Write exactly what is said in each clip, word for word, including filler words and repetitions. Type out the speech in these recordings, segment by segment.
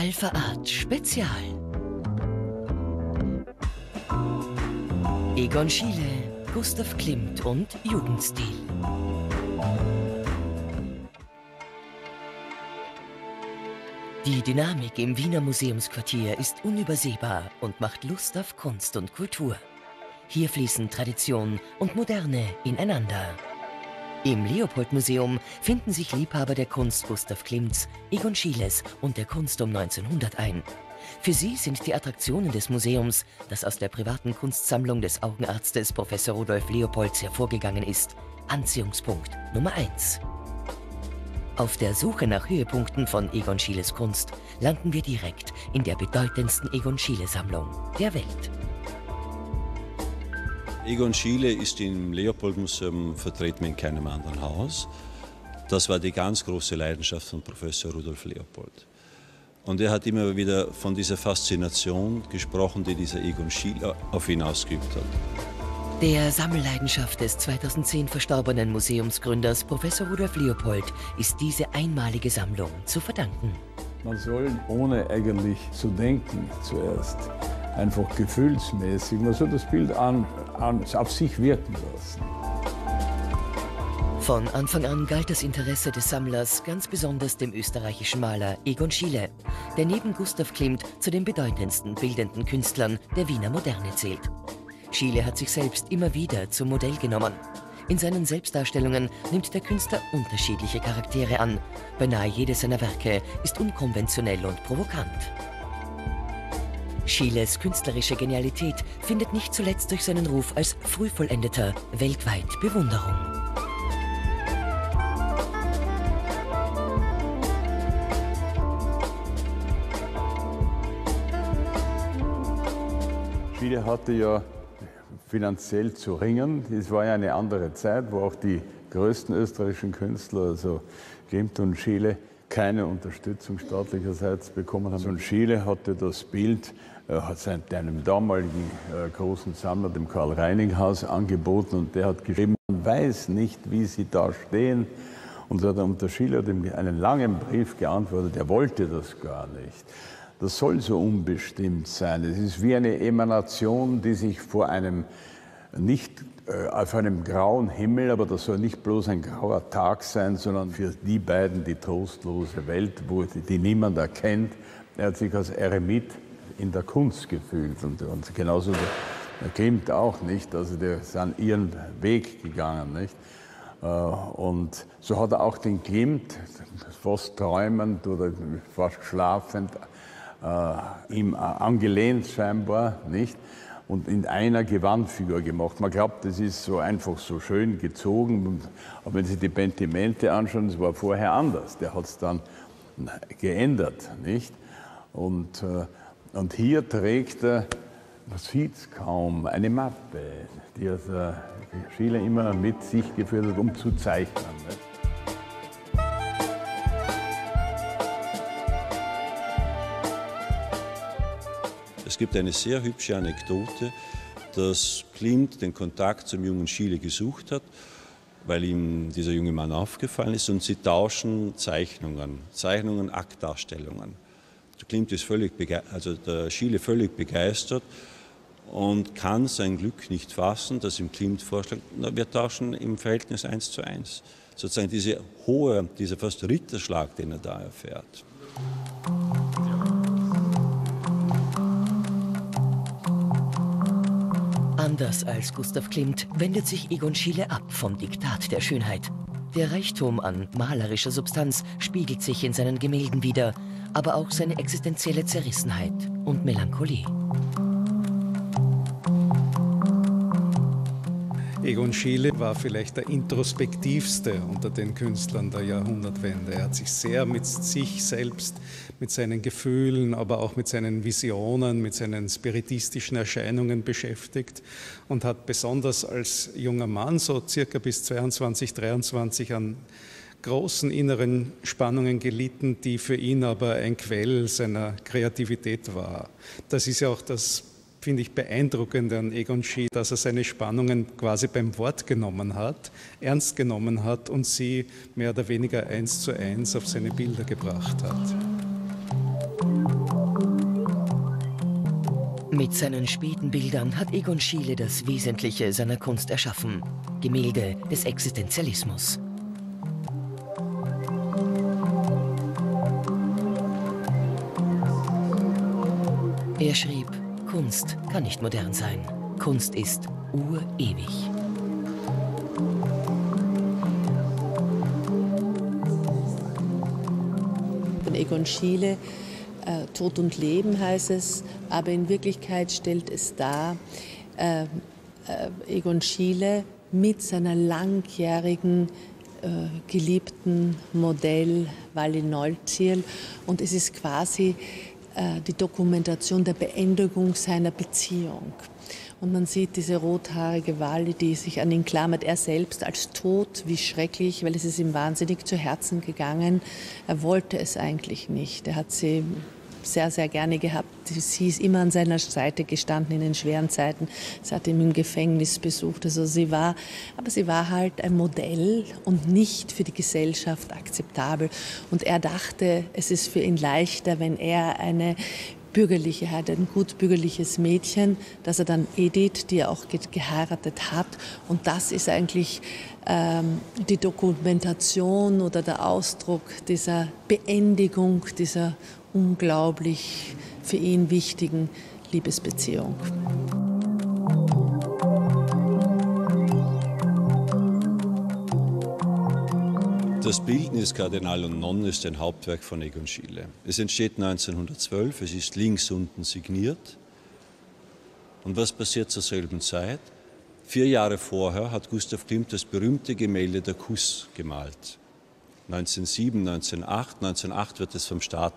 Alpha Art Spezial. Egon Schiele, Gustav Klimt und Jugendstil. Die Dynamik im Wiener Museumsquartier ist unübersehbar und macht Lust auf Kunst und Kultur. Hier fließen Tradition und Moderne ineinander. Im Leopold Museum finden sich Liebhaber der Kunst Gustav Klimts, Egon Schieles und der Kunst um neunzehnhundert ein. Für sie sind die Attraktionen des Museums, das aus der privaten Kunstsammlung des Augenarztes Professor Rudolf Leopolds hervorgegangen ist, Anziehungspunkt Nummer eins. Auf der Suche nach Höhepunkten von Egon Schieles Kunst landen wir direkt in der bedeutendsten Egon Schiele-Sammlung der Welt. Egon Schiele ist im Leopold-Museum vertreten wie in keinem anderen Haus. Das war die ganz große Leidenschaft von Professor Rudolf Leopold. Und er hat immer wieder von dieser Faszination gesprochen, die dieser Egon Schiele auf ihn ausgeübt hat. Der Sammelleidenschaft des zweitausendzehn verstorbenen Museumsgründers Professor Rudolf Leopold ist diese einmalige Sammlung zu verdanken. Man soll, ohne eigentlich zu denken zuerst, einfach gefühlsmäßig, man soll das Bild an, an, auf sich wirken lassen. Von Anfang an galt das Interesse des Sammlers ganz besonders dem österreichischen Maler Egon Schiele, der neben Gustav Klimt zu den bedeutendsten bildenden Künstlern der Wiener Moderne zählt. Schiele hat sich selbst immer wieder zum Modell genommen. In seinen Selbstdarstellungen nimmt der Künstler unterschiedliche Charaktere an. Beinahe jedes seiner Werke ist unkonventionell und provokant. Schieles künstlerische Genialität findet nicht zuletzt durch seinen Ruf als Frühvollendeter weltweit Bewunderung. Schiele hatte ja finanziell zu ringen. Es war ja eine andere Zeit, wo auch die größten österreichischen Künstler, also Klimt und Schiele, keine Unterstützung staatlicherseits bekommen haben. Und Schiele hatte das Bild, äh, hat seit einem damaligen äh, großen Sammler, dem Karl Reininghaus, angeboten, und der hat geschrieben, man weiß nicht, wie sie da stehen. Und so hat er unter Schiele einen langen Brief geantwortet, er wollte das gar nicht. Das soll so unbestimmt sein. Es ist wie eine Emanation, die sich vor einem nicht auf einem grauen Himmel, aber das soll nicht bloß ein grauer Tag sein, sondern für die beiden die trostlose Welt, wo die, die niemand erkennt. Er hat sich als Eremit in der Kunst gefühlt, und, und genauso der Klimt auch nicht. Also die sind ihren Weg gegangen, nicht? Und so hat er auch den Klimt fast träumend oder fast schlafend äh, ihm angelehnt scheinbar, nicht? Und in einer Gewandfigur gemacht. Man glaubt, das ist so einfach so schön gezogen. Aber wenn Sie die Pentimente anschauen, das war vorher anders. Der hat es dann geändert, nicht? Und, und hier trägt er, man sieht es kaum, eine Mappe, die also Schiele immer mit sich geführt hat, um zu zeichnen, nicht? Es gibt eine sehr hübsche Anekdote, dass Klimt den Kontakt zum jungen Schiele gesucht hat, weil ihm dieser junge Mann aufgefallen ist, und sie tauschen Zeichnungen, Zeichnungen, Aktdarstellungen. Der Klimt ist völlig begeistert, also der Schiele völlig begeistert und kann sein Glück nicht fassen, dass ihm Klimt vorschlägt, na, wir tauschen im Verhältnis eins zu eins. Sozusagen diese hohe, dieser fast Ritterschlag, den er da erfährt. Anders als Gustav Klimt wendet sich Egon Schiele ab vom Diktat der Schönheit. Der Reichtum an malerischer Substanz spiegelt sich in seinen Gemälden wider, aber auch seine existenzielle Zerrissenheit und Melancholie. Egon Schiele war vielleicht der introspektivste unter den Künstlern der Jahrhundertwende. Er hat sich sehr mit sich selbst, mit seinen Gefühlen, aber auch mit seinen Visionen, mit seinen spiritistischen Erscheinungen beschäftigt und hat besonders als junger Mann, so circa bis zweiundzwanzig, dreiundzwanzig, an großen inneren Spannungen gelitten, die für ihn aber ein Quell seiner Kreativität war. Das ist ja auch das, finde ich, beeindruckend an Egon Schiele, dass er seine Spannungen quasi beim Wort genommen hat, ernst genommen hat und sie mehr oder weniger eins zu eins auf seine Bilder gebracht hat. Mit seinen späten Bildern hat Egon Schiele das Wesentliche seiner Kunst erschaffen: Gemälde des Existenzialismus. Er schrieb, Kunst kann nicht modern sein. Kunst ist urewig. Von Egon Schiele, äh, Tod und Leben heißt es, aber in Wirklichkeit stellt es dar, äh, äh, Egon Schiele mit seiner langjährigen äh, geliebten Modell Wally Neuzel, und es ist quasi die Dokumentation der Beendigung seiner Beziehung. Und man sieht diese rothaarige Wally, die sich an ihn klammert. Er selbst als tot, wie schrecklich, weil es ist ihm wahnsinnig zu Herzen gegangen. Er wollte es eigentlich nicht. Er hat sie sehr, sehr gerne gehabt. Sie ist immer an seiner Seite gestanden in den schweren Zeiten. Sie hat ihn im Gefängnis besucht. Also sie war, aber sie war halt ein Modell und nicht für die Gesellschaft akzeptabel. Und er dachte, es ist für ihn leichter, wenn er eine bürgerliche hat, ein gut bürgerliches Mädchen, dass er dann Edith, die er auch ge geheiratet hat. Und das ist eigentlich ähm, die Dokumentation oder der Ausdruck dieser Beendigung dieser unglaublich für ihn wichtigen Liebesbeziehung. Das Bildnis Kardinal und Nonne ist ein Hauptwerk von Egon Schiele. Es entsteht neunzehnhundertzwölf, es ist links unten signiert. Und was passiert zur selben Zeit? Vier Jahre vorher hat Gustav Klimt das berühmte Gemälde Der Kuss gemalt. neunzehnhundertsieben, neunzehnhundertacht, neunzehnhundertacht wird es vom Staat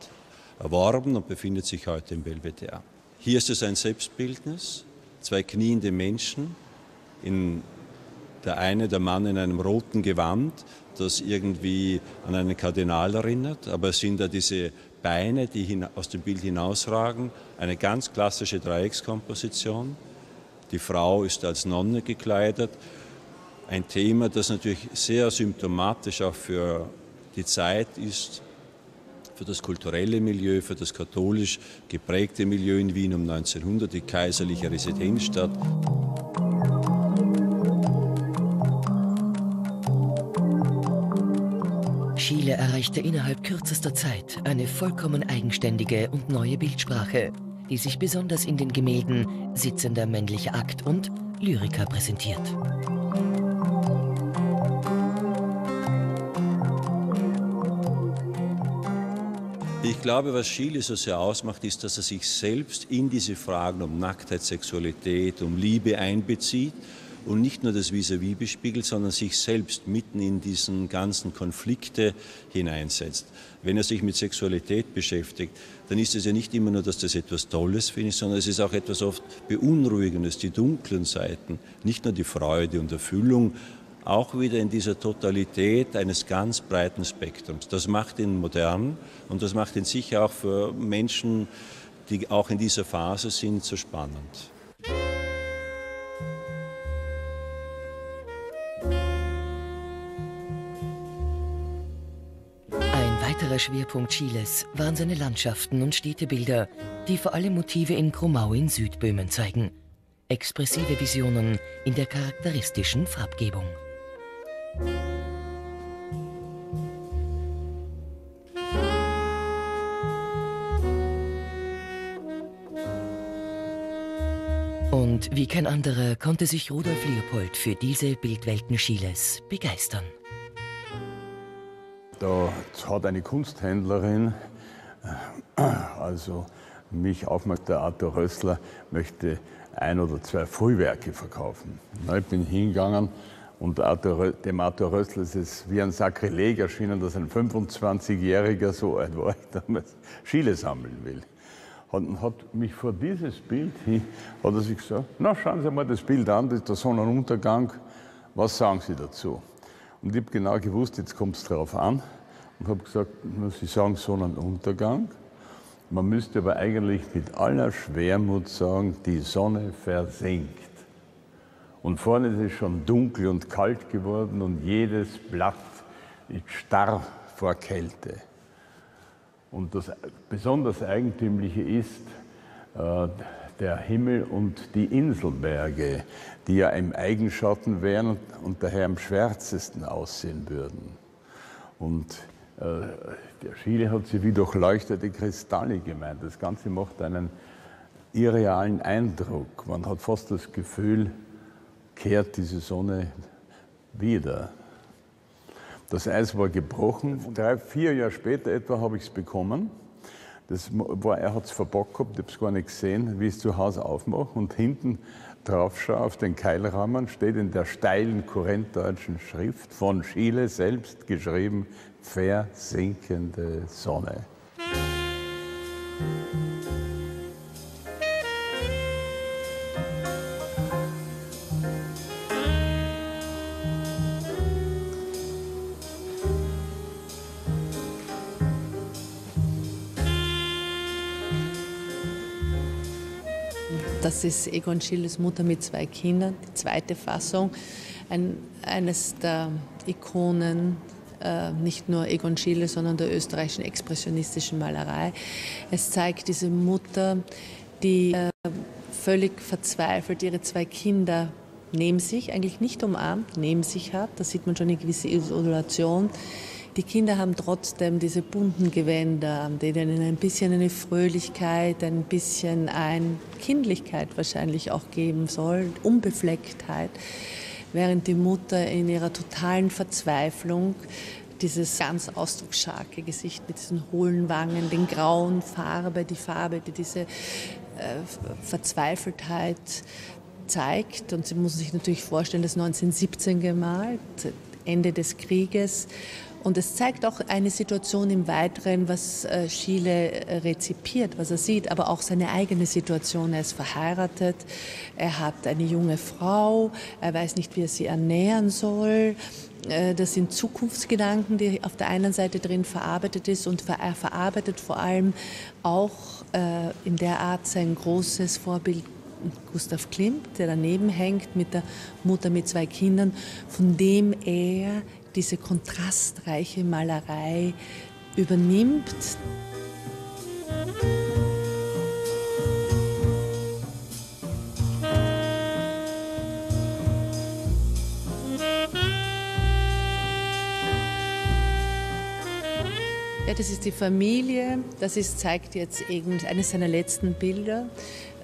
erworben und befindet sich heute im Belvedere. Hier ist es ein Selbstbildnis, zwei kniende Menschen, in der eine, der Mann in einem roten Gewand, das irgendwie an einen Kardinal erinnert, aber es sind da diese Beine, die aus dem Bild hinausragen, eine ganz klassische Dreieckskomposition. Die Frau ist als Nonne gekleidet, ein Thema, das natürlich sehr symptomatisch auch für die Zeit ist, für das kulturelle Milieu, für das katholisch geprägte Milieu in Wien um neunzehnhundert, die kaiserliche Residenzstadt. Schiele erreichte innerhalb kürzester Zeit eine vollkommen eigenständige und neue Bildsprache, die sich besonders in den Gemälden Sitzender männlicher Akt und Lyriker präsentiert. Ich glaube, was Schiele so sehr ausmacht, ist, dass er sich selbst in diese Fragen um Nacktheit, Sexualität, um Liebe einbezieht und nicht nur das Vis-à-vis bespiegelt, sondern sich selbst mitten in diesen ganzen Konflikte hineinsetzt. Wenn er sich mit Sexualität beschäftigt, dann ist es ja nicht immer nur, dass das etwas Tolles findet, sondern es ist auch etwas oft Beunruhigendes, die dunklen Seiten, nicht nur die Freude und Erfüllung, auch wieder in dieser Totalität eines ganz breiten Spektrums. Das macht ihn modern und das macht ihn sicher auch für Menschen, die auch in dieser Phase sind, so spannend. Ein weiterer Schwerpunkt Schiles waren seine Landschaften und Städtebilder, die vor allem Motive in Krumau in Südböhmen zeigen. Expressive Visionen in der charakteristischen Farbgebung. Und wie kein anderer konnte sich Rudolf Leopold für diese Bildwelten Schiles begeistern. Da hat eine Kunsthändlerin, also mich aufmerksam, der Arthur Rössler, möchte ein oder zwei Frühwerke verkaufen. Ich bin hingegangen. Und dem Arthur Rössler ist es wie ein Sakrileg erschienen, dass ein fünfundzwanzigjähriger, so alt war ich damals, Schiele sammeln will. Und hat mich vor dieses Bild hin, hat er sich gesagt, na schauen Sie mal das Bild an, das ist der Sonnenuntergang, was sagen Sie dazu? Und ich habe genau gewusst, jetzt kommt es darauf an, und habe gesagt, Sie sagen Sonnenuntergang, man müsste aber eigentlich mit aller Schwermut sagen, die Sonne versinkt. Und vorne ist es schon dunkel und kalt geworden und jedes Blatt ist starr vor Kälte. Und das besonders Eigentümliche ist, der Himmel und die Inselberge, die ja im Eigenschatten wären und daher am schwärzesten aussehen würden. Und äh, der Schiele hat sie wie durchleuchtete Kristalle gemeint. Das Ganze macht einen irrealen Eindruck. Man hat fast das Gefühl, kehrt diese Sonne wieder. Das Eis war gebrochen. Drei, vier Jahre später etwa habe ich es bekommen. Das war, er hat es verpackt gehabt, ich habe es gar nicht gesehen, wie ich es zu Hause aufmache. Und hinten drauf schaue, auf den Keilrahmen, steht in der steilen korintdeutschen Schrift von Schiele selbst geschrieben: Versinkende Sonne. Das ist Egon Schieles Mutter mit zwei Kindern, die zweite Fassung. Ein, eines der Ikonen, äh, nicht nur Egon Schiele, sondern der österreichischen expressionistischen Malerei. Es zeigt diese Mutter, die äh, völlig verzweifelt ihre zwei Kinder neben sich, eigentlich nicht umarmt, neben sich hat. Da sieht man schon eine gewisse Isolation. Die Kinder haben trotzdem diese bunten Gewänder, die denen ein bisschen eine Fröhlichkeit, ein bisschen eine Kindlichkeit wahrscheinlich auch geben soll, Unbeflecktheit, während die Mutter in ihrer totalen Verzweiflung dieses ganz ausdrucksstarke Gesicht mit diesen hohlen Wangen, den grauen Farbe, die Farbe, die diese äh, Verzweifeltheit zeigt. Und sie muss sich natürlich vorstellen, das neunzehnhundertsiebzehn gemalt, Ende des Krieges. Und es zeigt auch eine Situation im Weiteren, was Schiele rezipiert, was er sieht, aber auch seine eigene Situation. Er ist verheiratet, er hat eine junge Frau, er weiß nicht, wie er sie ernähren soll. Das sind Zukunftsgedanken, die auf der einen Seite drin verarbeitet ist, und er verarbeitet vor allem auch in der Art sein großes Vorbild Gustav Klimt, der daneben hängt mit der Mutter mit zwei Kindern, von dem er diese kontrastreiche Malerei übernimmt. Ja, das ist die Familie, das ist, zeigt jetzt eines seiner letzten Bilder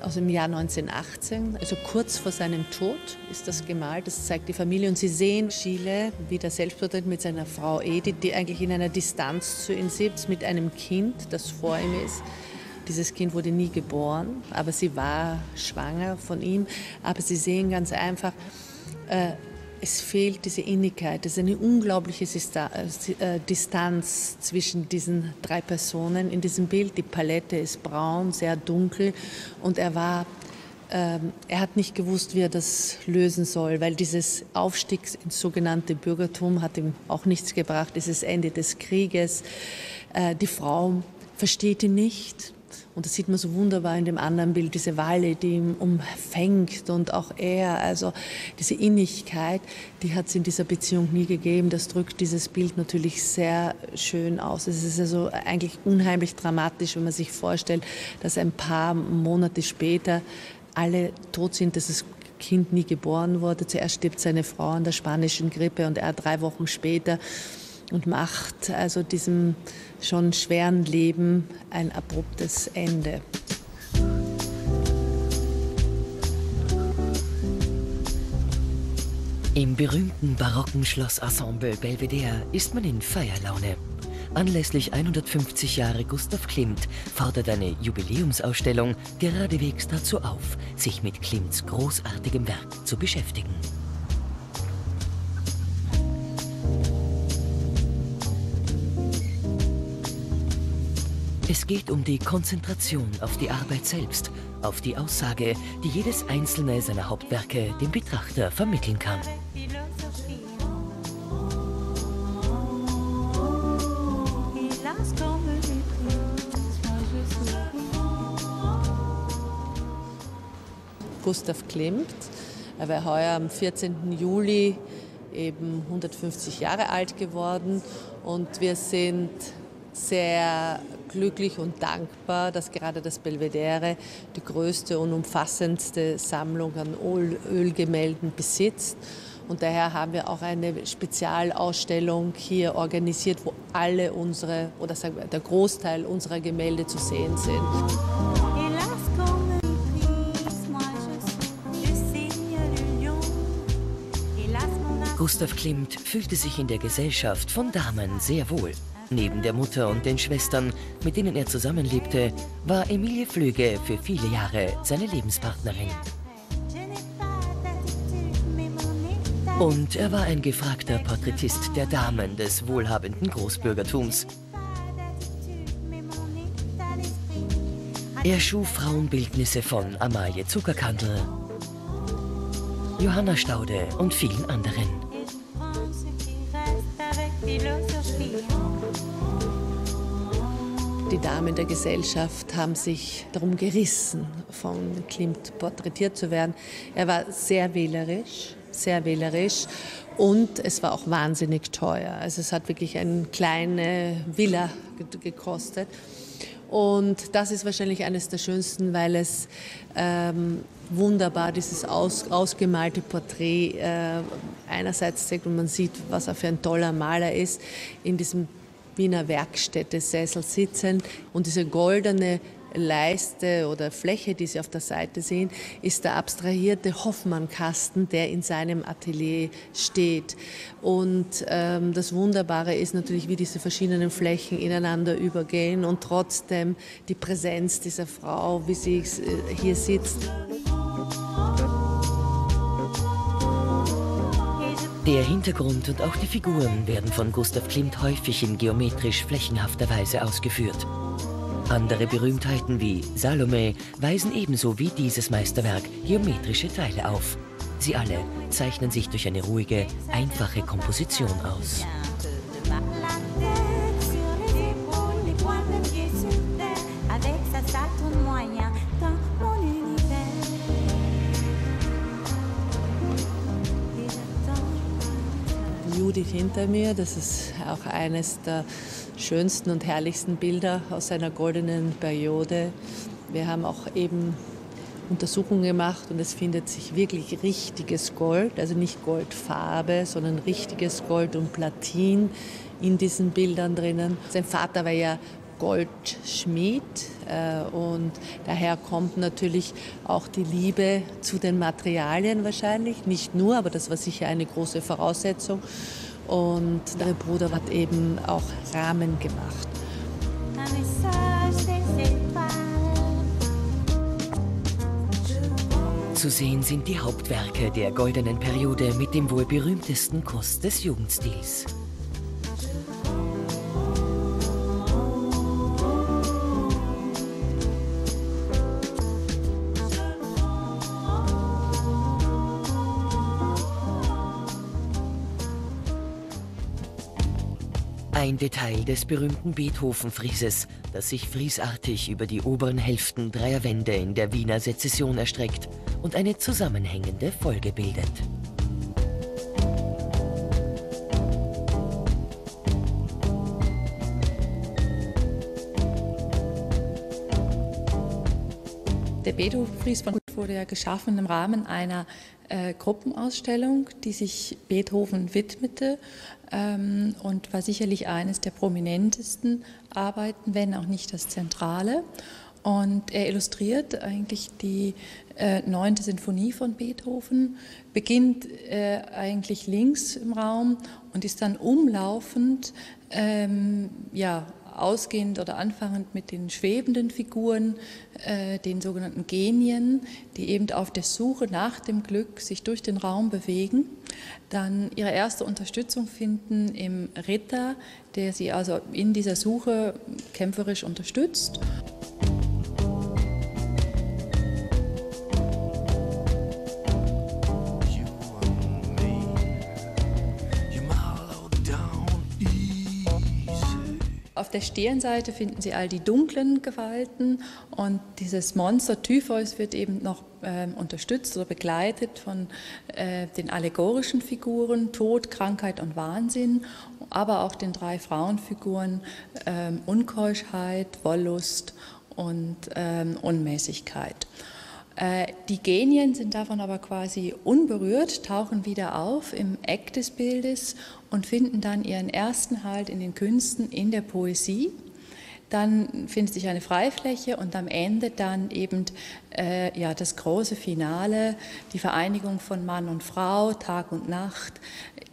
aus dem Jahr neunzehnhundertachtzehn, also kurz vor seinem Tod ist das gemalt, das zeigt die Familie. Und Sie sehen Schiele wieder selbstporträtiert mit seiner Frau Edith, die eigentlich in einer Distanz zu ihm sitzt, mit einem Kind, das vor ihm ist. Dieses Kind wurde nie geboren, aber sie war schwanger von ihm. Aber Sie sehen ganz einfach, äh, es fehlt diese Innigkeit, es ist eine unglaubliche Distanz zwischen diesen drei Personen in diesem Bild. Die Palette ist braun, sehr dunkel, und er war, ähm, er hat nicht gewusst, wie er das lösen soll, weil dieses Aufstieg ins sogenannte Bürgertum hat ihm auch nichts gebracht, dieses Ende des Krieges. Äh, die Frau versteht ihn nicht. Und das sieht man so wunderbar in dem anderen Bild, diese Walle, die ihn umfängt, und auch er, also diese Innigkeit, die hat es in dieser Beziehung nie gegeben. Das drückt dieses Bild natürlich sehr schön aus. Es ist also eigentlich unheimlich dramatisch, wenn man sich vorstellt, dass ein paar Monate später alle tot sind, dass das Kind nie geboren wurde. Zuerst stirbt seine Frau an der spanischen Grippe und er drei Wochen später. Und macht also diesem schon schweren Leben ein abruptes Ende. Im berühmten barocken Schlossensemble Belvedere ist man in Feierlaune. Anlässlich hundertfünfzig Jahre Gustav Klimt fordert eine Jubiläumsausstellung geradewegs dazu auf, sich mit Klimts großartigem Werk zu beschäftigen. Es geht um die Konzentration auf die Arbeit selbst, auf die Aussage, die jedes einzelne seiner Hauptwerke dem Betrachter vermitteln kann. Gustav Klimt, er war heuer am vierzehnten Juli eben hundertfünfzig Jahre alt geworden, und wir sind sehr glücklich und dankbar, dass gerade das Belvedere die größte und umfassendste Sammlung an Ölgemälden besitzt. Und daher haben wir auch eine Spezialausstellung hier organisiert, wo alle unsere, oder sagen wir, der Großteil unserer Gemälde zu sehen sind. Gustav Klimt fühlte sich in der Gesellschaft von Damen sehr wohl. Neben der Mutter und den Schwestern, mit denen er zusammenlebte, war Emilie Flöge für viele Jahre seine Lebenspartnerin. Und er war ein gefragter Porträtist der Damen des wohlhabenden Großbürgertums. Er schuf Frauenbildnisse von Amalie Zuckerkandl, Johanna Staude und vielen anderen. Die Damen der Gesellschaft haben sich darum gerissen, von Klimt porträtiert zu werden. Er war sehr wählerisch. sehr wählerisch und es war auch wahnsinnig teuer. Also es hat wirklich eine kleine Villa gekostet und das ist wahrscheinlich eines der schönsten, weil es ähm, wunderbar dieses aus, ausgemalte Porträt äh, einerseits zeigt und man sieht, was er für ein toller Maler ist, in diesem Wiener Werkstätte Sessel sitzend und diese goldene Leiste oder Fläche, die Sie auf der Seite sehen, ist der abstrahierte Hoffmann-Kasten, der in seinem Atelier steht. Und ähm, das Wunderbare ist natürlich, wie diese verschiedenen Flächen ineinander übergehen und trotzdem die Präsenz dieser Frau, wie sie hier sitzt. Der Hintergrund und auch die Figuren werden von Gustav Klimt häufig in geometrisch flächenhafter Weise ausgeführt. Andere Berühmtheiten wie Salome weisen ebenso wie dieses Meisterwerk geometrische Teile auf. Sie alle zeichnen sich durch eine ruhige, einfache Komposition aus. Edith hinter mir, das ist auch eines der schönsten und herrlichsten Bilder aus einer goldenen Periode. Wir haben auch eben Untersuchungen gemacht und es findet sich wirklich richtiges Gold, also nicht Goldfarbe, sondern richtiges Gold und Platin in diesen Bildern drinnen. Sein Vater war ja Goldschmied äh, und daher kommt natürlich auch die Liebe zu den Materialien wahrscheinlich, nicht nur, aber das war sicher eine große Voraussetzung und der Bruder hat eben auch Rahmen gemacht. Zu sehen sind die Hauptwerke der goldenen Periode mit dem wohl berühmtesten Kuss des Jugendstils. Ein Detail des berühmten Beethoven-Frieses, das sich friesartig über die oberen Hälften dreier Wände in der Wiener Sezession erstreckt und eine zusammenhängende Folge bildet. Der Beethoven-Fries von Koloman wurde ja geschaffen im Rahmen einer äh, Gruppenausstellung, die sich Beethoven widmete. Und war sicherlich eines der prominentesten Arbeiten, wenn auch nicht das Zentrale. Und er illustriert eigentlich die neunte äh, Sinfonie von Beethoven, beginnt äh, eigentlich links im Raum und ist dann umlaufend, ähm, ja, ausgehend oder anfangend mit den schwebenden Figuren, äh, den sogenannten Genien, die eben auf der Suche nach dem Glück sich durch den Raum bewegen, dann ihre erste Unterstützung finden im Ritter, der sie also in dieser Suche kämpferisch unterstützt. Auf der Stirnseite finden Sie all die dunklen Gewalten und dieses Monster Typhus wird eben noch äh, unterstützt oder begleitet von äh, den allegorischen Figuren Tod, Krankheit und Wahnsinn, aber auch den drei Frauenfiguren äh, Unkeuschheit, Wollust und äh, Unmäßigkeit. Die Genien sind davon aber quasi unberührt, tauchen wieder auf im Eck des Bildes und finden dann ihren ersten Halt in den Künsten, in der Poesie. Dann findet sich eine Freifläche und am Ende dann eben äh, ja, das große Finale, die Vereinigung von Mann und Frau, Tag und Nacht,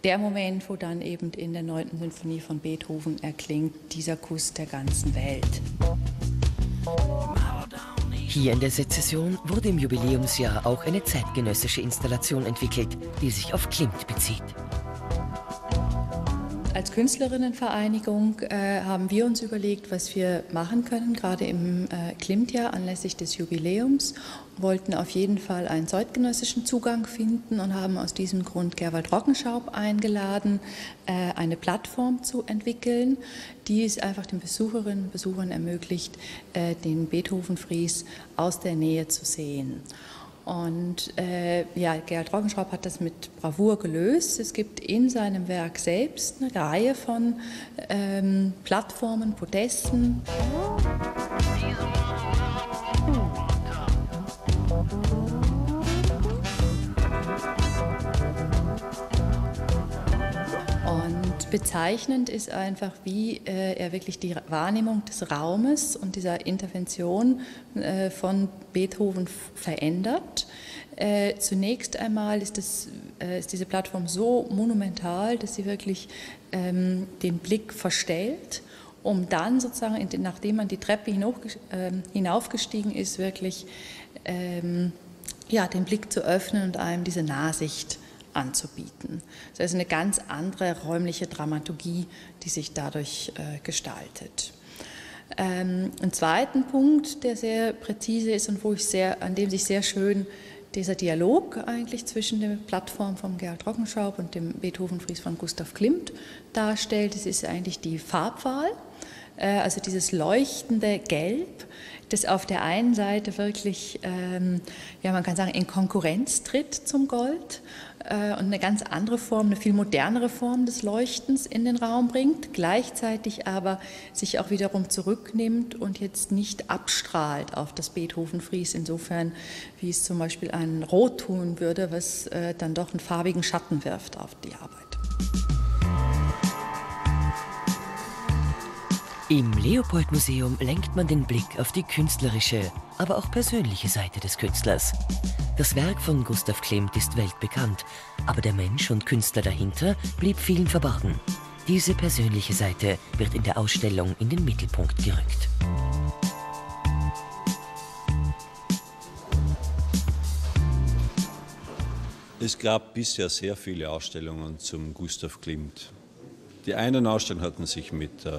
der Moment, wo dann eben in der neunten Sinfonie von Beethoven erklingt, dieser Kuss der ganzen Welt. Hier in der Sezession wurde im Jubiläumsjahr auch eine zeitgenössische Installation entwickelt, die sich auf Klimt bezieht. Als Künstlerinnenvereinigung äh, haben wir uns überlegt, was wir machen können, gerade im äh, Klimtjahr anlässlich des Jubiläums. Wollten auf jeden Fall einen zeitgenössischen Zugang finden und haben aus diesem Grund Gerwald Rockenschaub eingeladen, äh, eine Plattform zu entwickeln, die es einfach den Besucherinnen und Besuchern ermöglicht, äh, den Beethoven-Fries aus der Nähe zu sehen. Und äh, ja, Gerhard Rockenschaub hat das mit Bravour gelöst. Es gibt in seinem Werk selbst eine Reihe von ähm, Plattformen, Podesten. Bezeichnend ist einfach, wie äh, er wirklich die Wahrnehmung des Raumes und dieser Intervention äh, von Beethoven verändert. Äh, zunächst einmal ist, das, äh, ist diese Plattform so monumental, dass sie wirklich ähm, den Blick verstellt, um dann sozusagen, in den, nachdem man die Treppe hinauf, äh, hinaufgestiegen ist, wirklich ähm, ja, den Blick zu öffnen und einem diese Nahsicht anzubieten. Das ist also eine ganz andere räumliche Dramaturgie, die sich dadurch äh, gestaltet. Ähm, einen zweiten Punkt, der sehr präzise ist und wo ich sehr, an dem sich sehr schön dieser Dialog eigentlich zwischen der Plattform von Gerhard Rockenschaub und dem Beethoven-Fries von Gustav Klimt darstellt, das ist eigentlich die Farbwahl, äh, also dieses leuchtende Gelb, das auf der einen Seite wirklich, ähm, ja, man kann sagen, in Konkurrenz tritt zum Gold äh, und eine ganz andere Form, eine viel modernere Form des Leuchtens in den Raum bringt, gleichzeitig aber sich auch wiederum zurücknimmt und jetzt nicht abstrahlt auf das Beethoven-Fries, insofern wie es zum Beispiel ein Rot tun würde, was äh, dann doch einen farbigen Schatten wirft auf die Arbeit. Im Leopold Museum lenkt man den Blick auf die künstlerische, aber auch persönliche Seite des Künstlers. Das Werk von Gustav Klimt ist weltbekannt, aber der Mensch und Künstler dahinter blieb vielen verborgen. Diese persönliche Seite wird in der Ausstellung in den Mittelpunkt gerückt. Es gab bisher sehr viele Ausstellungen zum Gustav Klimt. Die einen Ausstellungen hatten sich mit äh,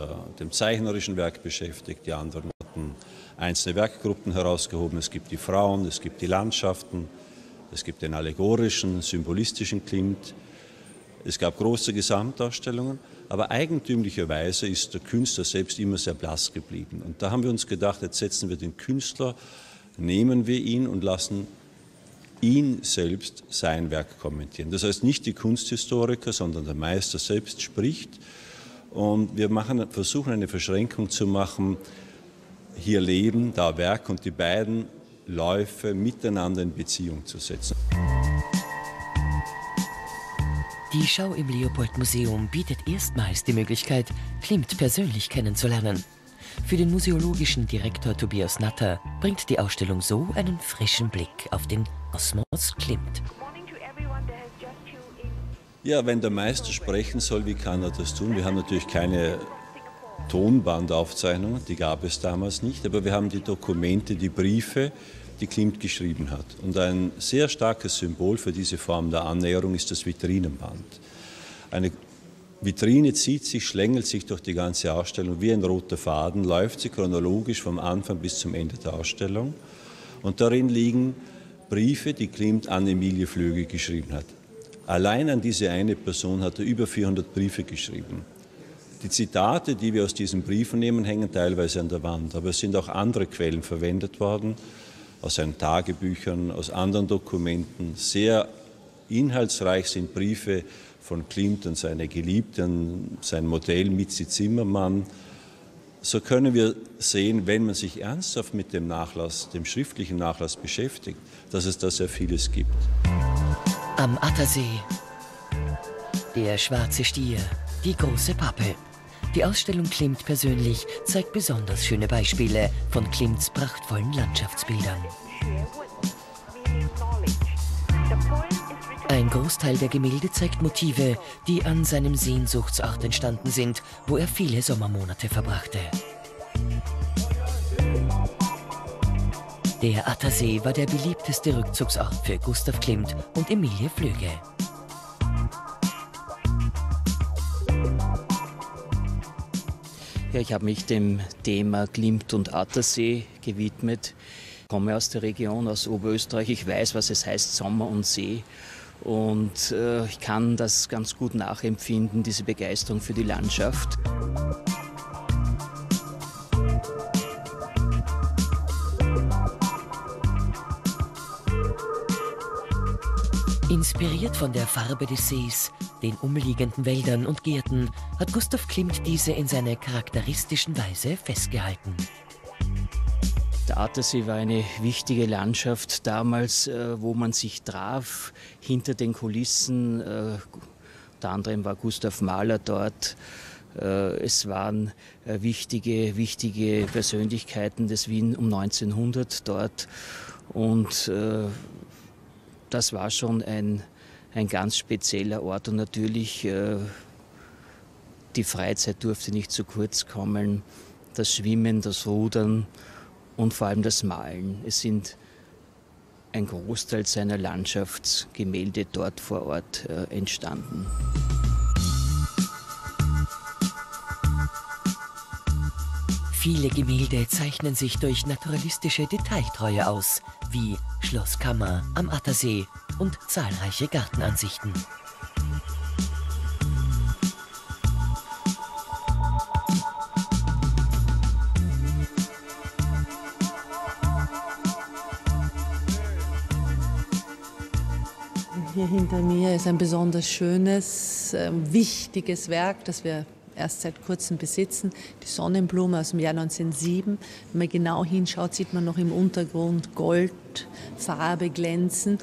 dem zeichnerischen Werk beschäftigt, die anderen hatten einzelne Werkgruppen herausgehoben. Es gibt die Frauen, es gibt die Landschaften, es gibt den allegorischen, symbolistischen Klimt. Es gab große Gesamtausstellungen, aber eigentümlicherweise ist der Künstler selbst immer sehr blass geblieben. Und da haben wir uns gedacht, jetzt setzen wir den Künstler, nehmen wir ihn und lassen ihn selbst sein Werk kommentieren. Das heißt, nicht die Kunsthistoriker, sondern der Meister selbst spricht. Und wir machen, versuchen, eine Verschränkung zu machen, hier Leben, da Werk, und die beiden Läufe miteinander in Beziehung zu setzen. Die Schau im Leopold-Museum bietet erstmals die Möglichkeit, Klimt persönlich kennenzulernen. Für den museologischen Direktor Tobias Natter bringt die Ausstellung so einen frischen Blick auf den Kosmos Klimt. Ja, wenn der Meister sprechen soll, wie kann er das tun? Wir haben natürlich keine Tonbandaufzeichnungen, die gab es damals nicht, aber wir haben die Dokumente, die Briefe, die Klimt geschrieben hat. Und ein sehr starkes Symbol für diese Form der Annäherung ist das Vitrinenband. Eine Vitrine zieht sich, schlängelt sich durch die ganze Ausstellung wie ein roter Faden, läuft sie chronologisch vom Anfang bis zum Ende der Ausstellung. Und darin liegen Briefe, die Klimt an Emilie Flöge geschrieben hat. Allein an diese eine Person hat er über vierhundert Briefe geschrieben. Die Zitate, die wir aus diesen Briefen nehmen, hängen teilweise an der Wand, aber es sind auch andere Quellen verwendet worden, aus seinen Tagebüchern, aus anderen Dokumenten. Sehr inhaltsreich sind Briefe von Klimt und seine Geliebten, sein Modell Mitzi Zimmermann. So können wir sehen, wenn man sich ernsthaft mit dem Nachlass, dem schriftlichen Nachlass beschäftigt, dass es da sehr vieles gibt. Am Attersee, der schwarze Stier, die große Pappe. Die Ausstellung Klimt persönlich zeigt besonders schöne Beispiele von Klimts prachtvollen Landschaftsbildern. Ein Großteil der Gemälde zeigt Motive, die an seinem Sehnsuchtsort entstanden sind, wo er viele Sommermonate verbrachte. Der Attersee war der beliebteste Rückzugsort für Gustav Klimt und Emilie Flöge. Ja, ich habe mich dem Thema Klimt und Attersee gewidmet. Ich komme aus der Region, aus Oberösterreich. Ich weiß, was es heißt, Sommer und See. Und äh, ich kann das ganz gut nachempfinden, diese Begeisterung für die Landschaft. Inspiriert von der Farbe des Sees, den umliegenden Wäldern und Gärten, hat Gustav Klimt diese in seiner charakteristischen Weise festgehalten. Der Attersee war eine wichtige Landschaft damals, wo man sich traf, hinter den Kulissen. Unter anderem war Gustav Mahler dort. Es waren wichtige, wichtige Persönlichkeiten des Wien um neunzehnhundert dort. Und das war schon ein, ein ganz spezieller Ort. Und natürlich, die Freizeit durfte nicht zu kurz kommen. Das Schwimmen, das Rudern. Und vor allem das Malen. Es sind ein Großteil seiner Landschaftsgemälde dort vor Ort äh, entstanden. Viele Gemälde zeichnen sich durch naturalistische Detailtreue aus, wie Schlosskammer am Attersee und zahlreiche Gartenansichten. Hier hinter mir ist ein besonders schönes, wichtiges Werk, das wir erst seit kurzem besitzen. Die Sonnenblume aus dem Jahr neunzehnhundertsieben. Wenn man genau hinschaut, sieht man noch im Untergrund Gold, Farbe, Glänzen.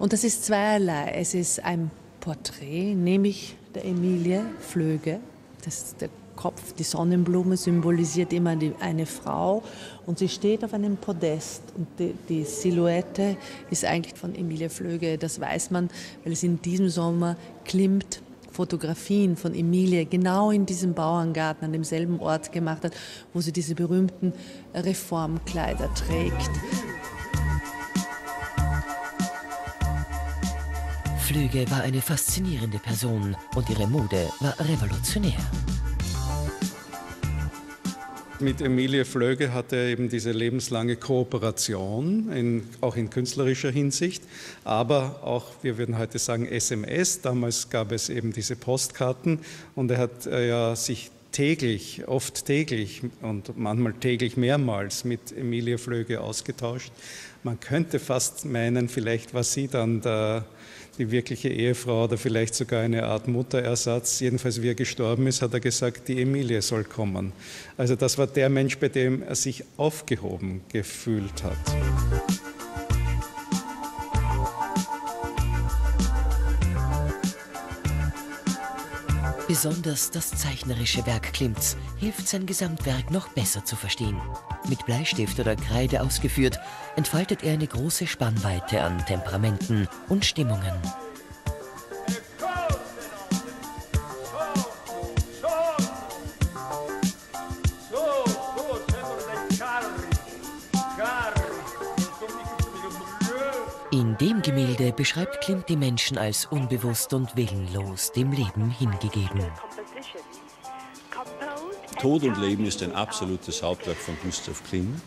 Und das ist zweierlei. Es ist ein Porträt, nämlich der Emilie Flöge. Das ist der Kopf. Die Sonnenblume symbolisiert immer die, eine Frau und sie steht auf einem Podest und die, die Silhouette ist eigentlich von Emilie Flöge, das weiß man, weil es in diesem Sommer Klimt Fotografien von Emilie genau in diesem Bauerngarten an demselben Ort gemacht hat, wo sie diese berühmten Reformkleider trägt. Flöge war eine faszinierende Person und ihre Mode war revolutionär. Mit Emilie Flöge hatte er eben diese lebenslange Kooperation, in, auch in künstlerischer Hinsicht, aber auch, wir würden heute sagen, S M S. Damals gab es eben diese Postkarten und er hat äh, ja, sich täglich, oft täglich und manchmal täglich mehrmals mit Emilie Flöge ausgetauscht. Man könnte fast meinen, vielleicht war sie dann der, die wirkliche Ehefrau oder vielleicht sogar eine Art Mutterersatz. Jedenfalls, wie er gestorben ist, hat er gesagt, die Emilie soll kommen. Also das war der Mensch, bei dem er sich aufgehoben gefühlt hat. Besonders das zeichnerische Werk Klimts hilft, sein Gesamtwerk noch besser zu verstehen. Mit Bleistift oder Kreide ausgeführt, entfaltet er eine große Spannweite an Temperamenten und Stimmungen. In dem Gemälde beschreibt Klimt die Menschen als unbewusst und willenlos dem Leben hingegeben. Tod und Leben ist ein absolutes Hauptwerk von Gustav Klimt,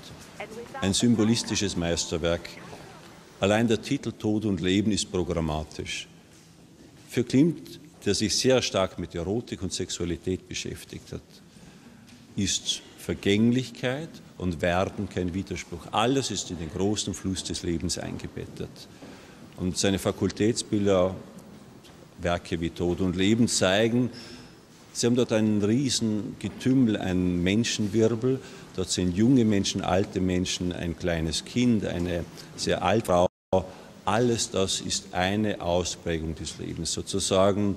ein symbolistisches Meisterwerk. Allein der Titel Tod und Leben ist programmatisch. Für Klimt, der sich sehr stark mit Erotik und Sexualität beschäftigt hat, ist Vergänglichkeit und Werden kein Widerspruch. Alles ist in den großen Fluss des Lebens eingebettet. Und seine Fakultätsbilder, Werke wie Tod und Leben zeigen, sie haben dort einen riesen Getümmel, einen Menschenwirbel. Dort sind junge Menschen, alte Menschen, ein kleines Kind, eine sehr alte Frau. Alles das ist eine Ausprägung des Lebens, sozusagen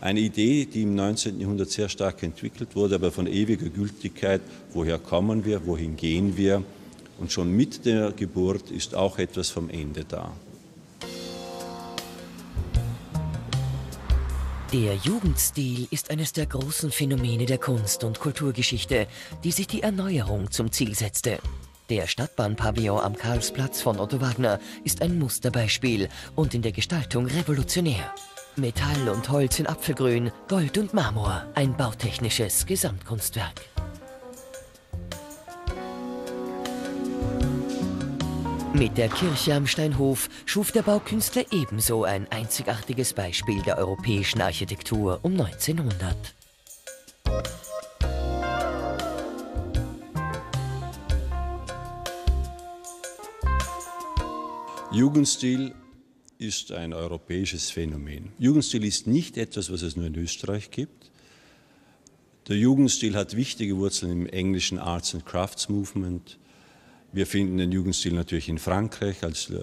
eine Idee, die im neunzehnten Jahrhundert sehr stark entwickelt wurde, aber von ewiger Gültigkeit. Woher kommen wir, wohin gehen wir? Und schon mit der Geburt ist auch etwas vom Ende da. Der Jugendstil ist eines der großen Phänomene der Kunst- und Kulturgeschichte, die sich die Erneuerung zum Ziel setzte. Der Stadtbahnpavillon am Karlsplatz von Otto Wagner ist ein Musterbeispiel und in der Gestaltung revolutionär. Metall und Holz in Apfelgrün, Gold und Marmor, ein bautechnisches Gesamtkunstwerk. Mit der Kirche am Steinhof schuf der Baukünstler ebenso ein einzigartiges Beispiel der europäischen Architektur um neunzehnhundert. Jugendstil ist ein europäisches Phänomen. Jugendstil ist nicht etwas, was es nur in Österreich gibt. Der Jugendstil hat wichtige Wurzeln im englischen Arts and Crafts Movement. Wir finden den Jugendstil natürlich in Frankreich als äh,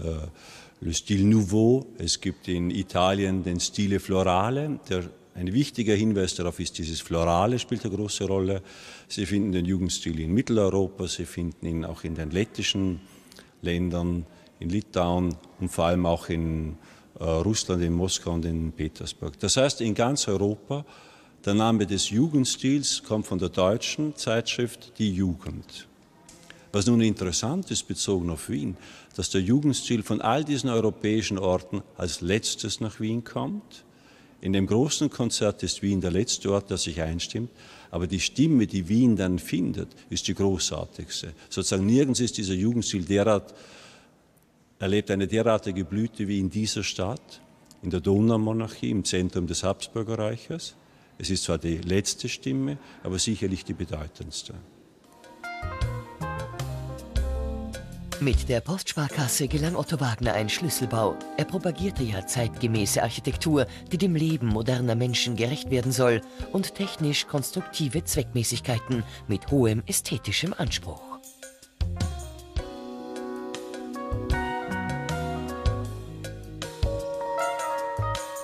Le Style Nouveau. Es gibt in Italien den Stile Florale. Der, ein wichtiger Hinweis darauf ist, dieses Florale spielt eine große Rolle. Sie finden den Jugendstil in Mitteleuropa, Sie finden ihn auch in den lettischen Ländern, in Litauen und vor allem auch in äh, Russland, in Moskau und in Petersburg. Das heißt, in ganz Europa, der Name des Jugendstils kommt von der deutschen Zeitschrift Die Jugend. Was nun interessant ist, bezogen auf Wien, dass der Jugendstil von all diesen europäischen Orten als letztes nach Wien kommt. In dem großen Konzert ist Wien der letzte Ort, der sich einstimmt. Aber die Stimme, die Wien dann findet, ist die großartigste. Sozusagen nirgends ist dieser Jugendstil derart, erlebt eine derartige Blüte wie in dieser Stadt, in der Donaumonarchie, im Zentrum des Habsburgerreiches. Es ist zwar die letzte Stimme, aber sicherlich die bedeutendste. Mit der Postsparkasse gelang Otto Wagner ein Schlüsselbau. Er propagierte ja zeitgemäße Architektur, die dem Leben moderner Menschen gerecht werden soll und technisch konstruktive Zweckmäßigkeiten mit hohem ästhetischem Anspruch.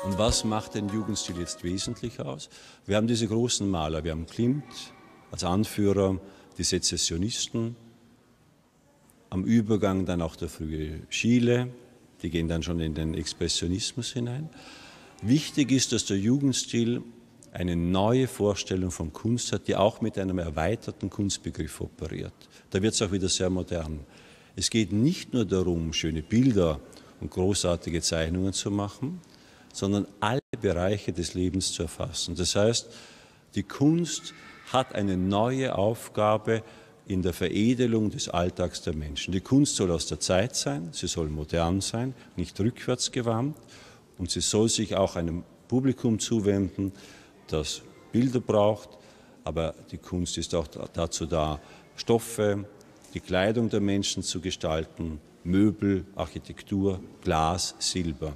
Und was macht den Jugendstil jetzt wesentlich aus? Wir haben diese großen Maler, wir haben Klimt als Anführer, die Sezessionisten, am Übergang dann auch der frühe Schiele, die gehen dann schon in den Expressionismus hinein. Wichtig ist, dass der Jugendstil eine neue Vorstellung von Kunst hat, die auch mit einem erweiterten Kunstbegriff operiert. Da wird es auch wieder sehr modern. Es geht nicht nur darum, schöne Bilder und großartige Zeichnungen zu machen, sondern alle Bereiche des Lebens zu erfassen. Das heißt, die Kunst hat eine neue Aufgabe in der Veredelung des Alltags der Menschen. Die Kunst soll aus der Zeit sein, sie soll modern sein, nicht rückwärtsgewandt, und sie soll sich auch einem Publikum zuwenden, das Bilder braucht, aber die Kunst ist auch dazu da, Stoffe, die Kleidung der Menschen zu gestalten, Möbel, Architektur, Glas, Silber.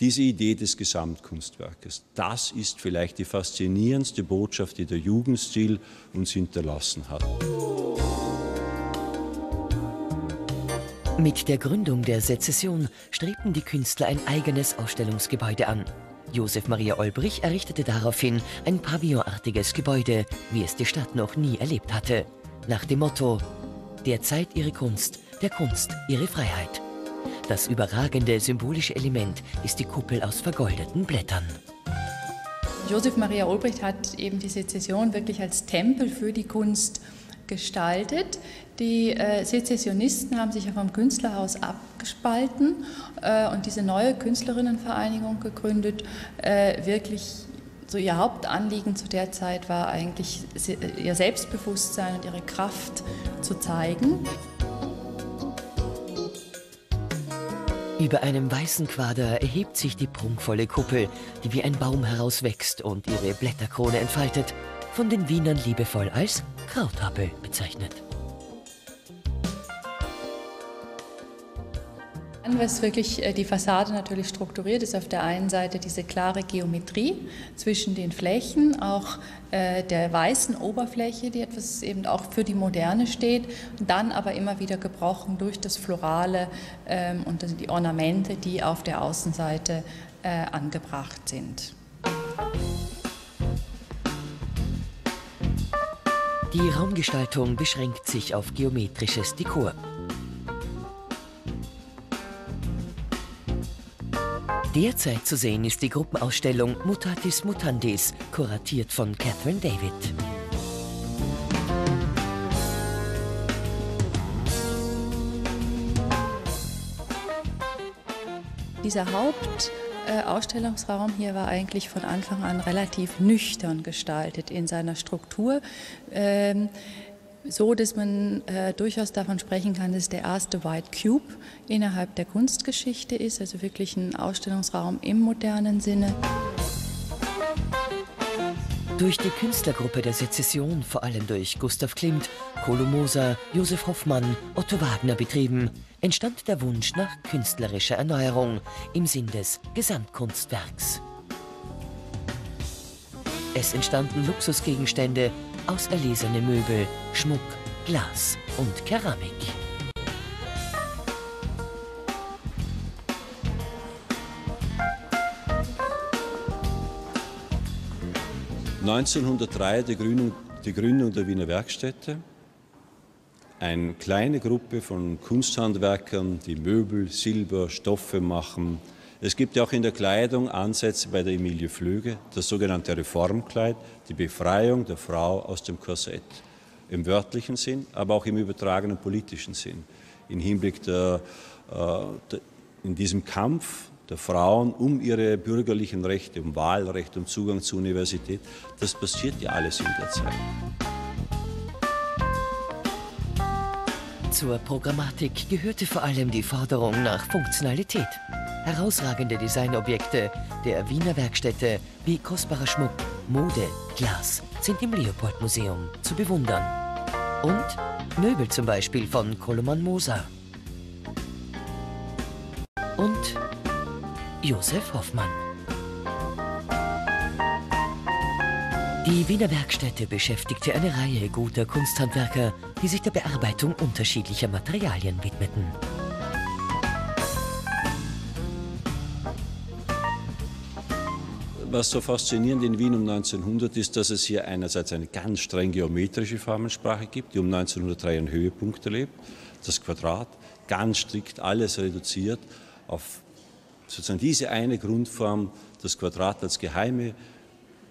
Diese Idee des Gesamtkunstwerkes, das ist vielleicht die faszinierendste Botschaft, die der Jugendstil uns hinterlassen hat. Mit der Gründung der Sezession strebten die Künstler ein eigenes Ausstellungsgebäude an. Josef Maria Olbrich errichtete daraufhin ein pavillonartiges Gebäude, wie es die Stadt noch nie erlebt hatte, nach dem Motto: Der Zeit ihre Kunst, der Kunst ihre Freiheit. Das überragende symbolische Element ist die Kuppel aus vergoldeten Blättern. Josef Maria Olbrich hat eben die Sezession wirklich als Tempel für die Kunst gestaltet. Die äh, Sezessionisten haben sich ja vom Künstlerhaus abgespalten äh, und diese neue Künstlerinnenvereinigung gegründet. Äh, wirklich so ihr Hauptanliegen zu der Zeit war eigentlich ihr Selbstbewusstsein und ihre Kraft zu zeigen. Über einem weißen Quader erhebt sich die prunkvolle Kuppel, die wie ein Baum herauswächst und ihre Blätterkrone entfaltet, von den Wienern liebevoll als Krauthappel bezeichnet. Was wirklich die Fassade natürlich strukturiert, ist auf der einen Seite diese klare Geometrie zwischen den Flächen, auch der weißen Oberfläche, die etwas eben auch für die Moderne steht, und dann aber immer wieder gebrochen durch das Florale und die Ornamente, die auf der Außenseite angebracht sind. Die Raumgestaltung beschränkt sich auf geometrisches Dekor. Derzeit zu sehen ist die Gruppenausstellung Mutatis Mutandis, kuratiert von Catherine David. Dieser Hauptausstellungsraum hier war eigentlich von Anfang an relativ nüchtern gestaltet in seiner Struktur. Ähm, So, dass man äh, durchaus davon sprechen kann, dass der erste White Cube innerhalb der Kunstgeschichte ist, also wirklich ein Ausstellungsraum im modernen Sinne. Durch die Künstlergruppe der Sezession, vor allem durch Gustav Klimt, Koloman Moser, Josef Hoffmann, Otto Wagner betrieben, entstand der Wunsch nach künstlerischer Erneuerung im Sinn des Gesamtkunstwerks. Es entstanden Luxusgegenstände, auserlesene Möbel, Schmuck, Glas und Keramik. neunzehnhundertdrei die Gründung, die Gründung der Wiener Werkstätte. Eine kleine Gruppe von Kunsthandwerkern, die Möbel, Silber, Stoffe machen. Es gibt ja auch in der Kleidung Ansätze bei der Emilie Flöge, das sogenannte Reformkleid, die Befreiung der Frau aus dem Korsett. Im wörtlichen Sinn, aber auch im übertragenen politischen Sinn. Im Hinblick der, äh, in diesem Kampf der Frauen um ihre bürgerlichen Rechte, um Wahlrecht, um Zugang zur Universität, das passiert ja alles in der Zeit. Zur Programmatik gehörte vor allem die Forderung nach Funktionalität. Herausragende Designobjekte der Wiener Werkstätte wie kostbarer Schmuck, Mode, Glas sind im Leopold Museum zu bewundern. Und Möbel zum Beispiel von Koloman Moser und Josef Hoffmann. Die Wiener Werkstätte beschäftigte eine Reihe guter Kunsthandwerker, die sich der Bearbeitung unterschiedlicher Materialien widmeten. Was so faszinierend in Wien um neunzehnhundert ist, dass es hier einerseits eine ganz streng geometrische Formensprache gibt, die um neunzehnhundertdrei einen Höhepunkt erlebt. Das Quadrat, ganz strikt alles reduziert auf sozusagen diese eine Grundform, das Quadrat als geheime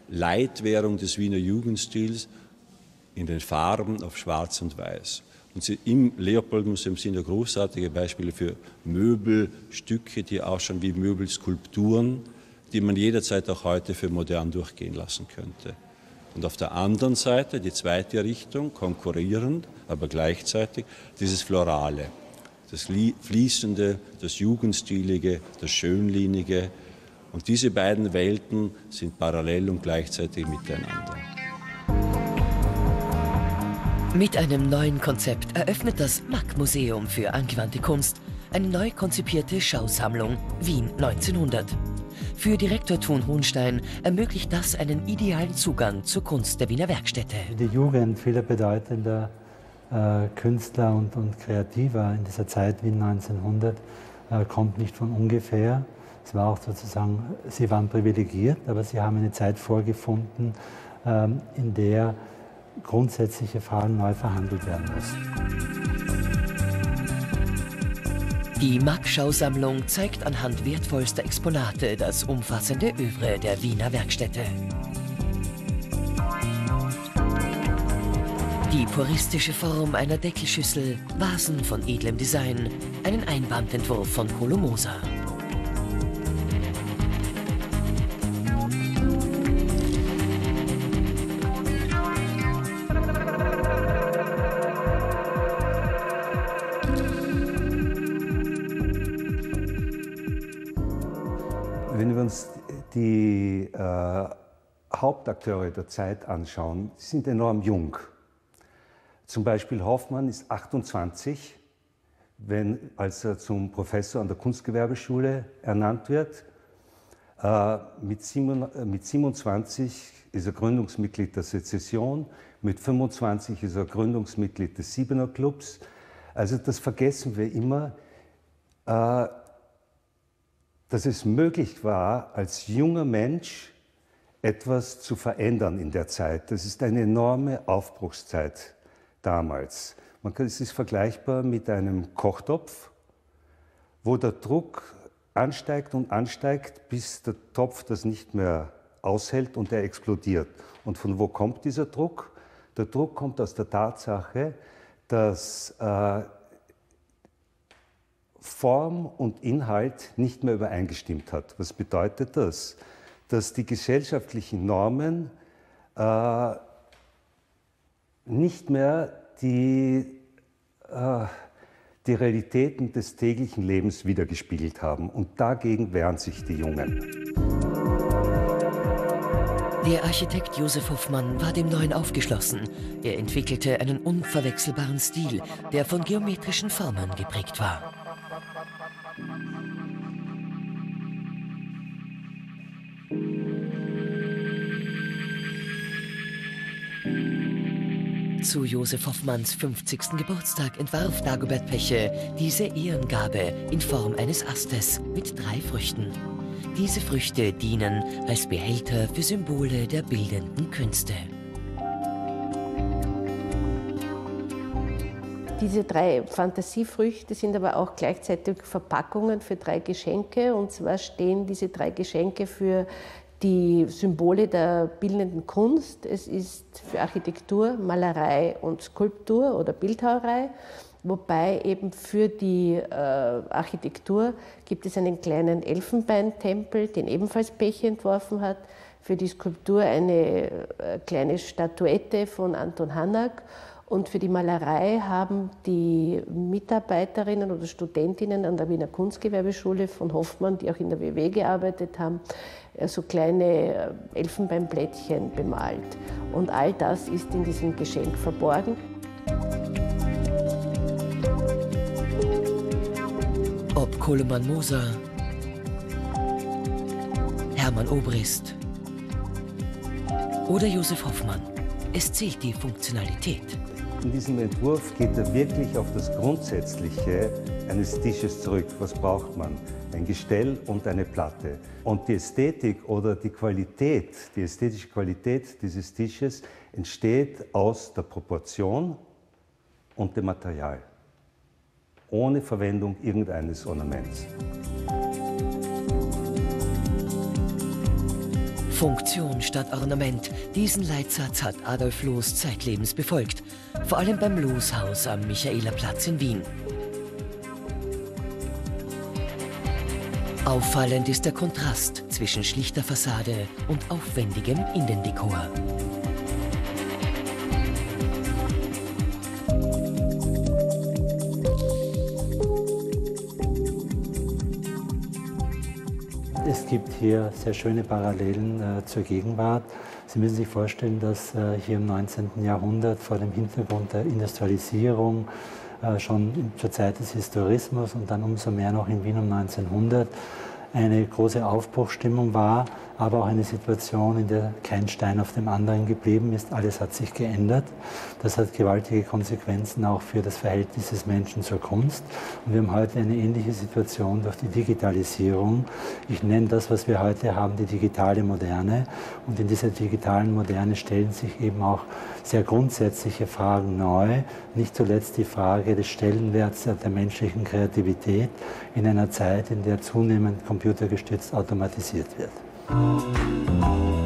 Leitwährung des Wiener Jugendstils in den Farben auf Schwarz und Weiß. Und sie, im Leopold-Museum sind ja großartige Beispiele für Möbelstücke, die ausschauen wie Möbelskulpturen, die man jederzeit auch heute für modern durchgehen lassen könnte. Und auf der anderen Seite, die zweite Richtung, konkurrierend, aber gleichzeitig, dieses Florale, das Fließende, das Jugendstilige, das Schönlinige. Und diese beiden Welten sind parallel und gleichzeitig miteinander. Mit einem neuen Konzept eröffnet das M A C-Museum für angewandte Kunst eine neu konzipierte Schausammlung Wien neunzehnhundert. Für Direktor Thun Hohnstein ermöglicht das einen idealen Zugang zur Kunst der Wiener Werkstätte. Für die Jugend vieler bedeutender äh, Künstler und, und Kreativer in dieser Zeit wie neunzehnhundert äh, kommt nicht von ungefähr. Es war auch sozusagen, sie waren privilegiert, aber sie haben eine Zeit vorgefunden, äh, in der grundsätzliche Fragen neu verhandelt werden mussten. Die M A C-Schausammlung zeigt anhand wertvollster Exponate das umfassende Œuvre der Wiener Werkstätte. Die puristische Form einer Deckelschüssel, Vasen von edlem Design, einen Einbandentwurf von Koloman Moser. uns die äh, Hauptakteure der Zeit anschauen, die sind enorm jung. Zum Beispiel Hoffmann ist achtundzwanzig, wenn, als er zum Professor an der Kunstgewerbeschule ernannt wird. Äh, mit, sieben, mit siebenundzwanzig ist er Gründungsmitglied der Sezession, mit fünfundzwanzig ist er Gründungsmitglied des Siebener Clubs. Also das vergessen wir immer, äh, dass es möglich war, als junger Mensch etwas zu verändern in der Zeit. Das ist eine enorme Aufbruchszeit damals. Man kann, es ist vergleichbar mit einem Kochtopf, wo der Druck ansteigt und ansteigt, bis der Topf das nicht mehr aushält und er explodiert. Und von wo kommt dieser Druck? Der Druck kommt aus der Tatsache, dass äh, Form und Inhalt nicht mehr übereingestimmt hat. Was bedeutet das? Dass die gesellschaftlichen Normen äh, nicht mehr die, äh, die Realitäten des täglichen Lebens widergespiegelt haben. Und dagegen wehren sich die Jungen. Der Architekt Josef Hoffmann war dem Neuen aufgeschlossen. Er entwickelte einen unverwechselbaren Stil, der von geometrischen Formen geprägt war. Zu Josef Hoffmanns fünfzigsten Geburtstag entwarf Dagobert Peche diese Ehrengabe in Form eines Astes mit drei Früchten. Diese Früchte dienen als Behälter für Symbole der bildenden Künste. Diese drei Fantasiefrüchte sind aber auch gleichzeitig Verpackungen für drei Geschenke. Und zwar stehen diese drei Geschenke für die Symbole der bildenden Kunst. Es ist für Architektur, Malerei und Skulptur oder Bildhauerei. Wobei eben für die äh, Architektur gibt es einen kleinen Elfenbeintempel, den ebenfalls Peche entworfen hat. Für die Skulptur eine äh, kleine Statuette von Anton Hanak. Und für die Malerei haben die Mitarbeiterinnen oder Studentinnen an der Wiener Kunstgewerbeschule von Hoffmann, die auch in der W W gearbeitet haben, so kleine Elfenbeinblättchen bemalt. Und all das ist in diesem Geschenk verborgen. Ob Koloman Moser, Hermann Obrist oder Josef Hoffmann, es zählt die Funktionalität. In diesem Entwurf geht er wirklich auf das Grundsätzliche eines Tisches zurück. Was braucht man? Ein Gestell und eine Platte. Und die Ästhetik oder die Qualität, die ästhetische Qualität dieses Tisches entsteht aus der Proportion und dem Material. Ohne Verwendung irgendeines Ornaments. Funktion statt Ornament. Diesen Leitsatz hat Adolf Loos zeitlebens befolgt. Vor allem beim Loos-Haus am Michaelerplatz in Wien. Auffallend ist der Kontrast zwischen schlichter Fassade und aufwendigem Innendekor. Es gibt hier sehr schöne Parallelen äh, zur Gegenwart. Sie müssen sich vorstellen, dass äh, hier im neunzehnten Jahrhundert vor dem Hintergrund der Industrialisierung, äh, schon zur Zeit des Historismus und dann umso mehr noch in Wien um neunzehnhundert, eine große Aufbruchstimmung war, aber auch eine Situation, in der kein Stein auf dem anderen geblieben ist. Alles hat sich geändert. Das hat gewaltige Konsequenzen auch für das Verhältnis des Menschen zur Kunst. Und wir haben heute eine ähnliche Situation durch die Digitalisierung. Ich nenne das, was wir heute haben, die digitale Moderne. Und in dieser digitalen Moderne stellen sich eben auch sehr grundsätzliche Fragen neu. Nicht zuletzt die Frage des Stellenwerts der menschlichen Kreativität in einer Zeit, in der zunehmend computergestützt automatisiert wird. Thank you.